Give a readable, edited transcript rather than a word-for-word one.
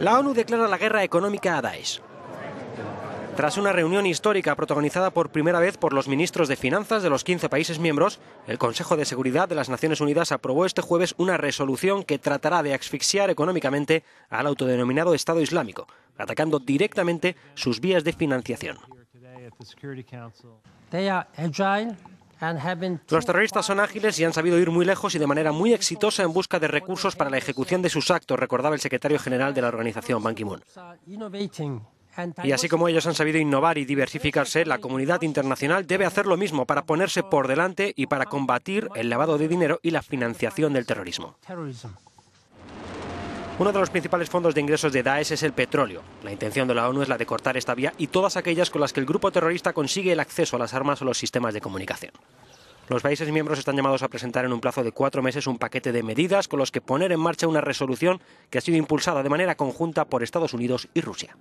La ONU declara la guerra económica a Daesh. Tras una reunión histórica protagonizada por primera vez por los ministros de Finanzas de los 15 países miembros, el Consejo de Seguridad de las Naciones Unidas aprobó este jueves una resolución que tratará de asfixiar económicamente al autodenominado Estado Islámico, atacando directamente sus vías de financiación. Los terroristas son ágiles y han sabido ir muy lejos y de manera muy exitosa en busca de recursos para la ejecución de sus actos, recordaba el secretario general de la organización, Ban Ki-moon. Y así como ellos han sabido innovar y diversificarse, la comunidad internacional debe hacer lo mismo para ponerse por delante y para combatir el lavado de dinero y la financiación del terrorismo. Uno de los principales fondos de ingresos de Daesh es el petróleo. La intención de la ONU es la de cortar esta vía y todas aquellas con las que el grupo terrorista consigue el acceso a las armas o los sistemas de comunicación. Los países miembros están llamados a presentar en un plazo de 4 meses un paquete de medidas con los que poner en marcha una resolución que ha sido impulsada de manera conjunta por Estados Unidos y Rusia.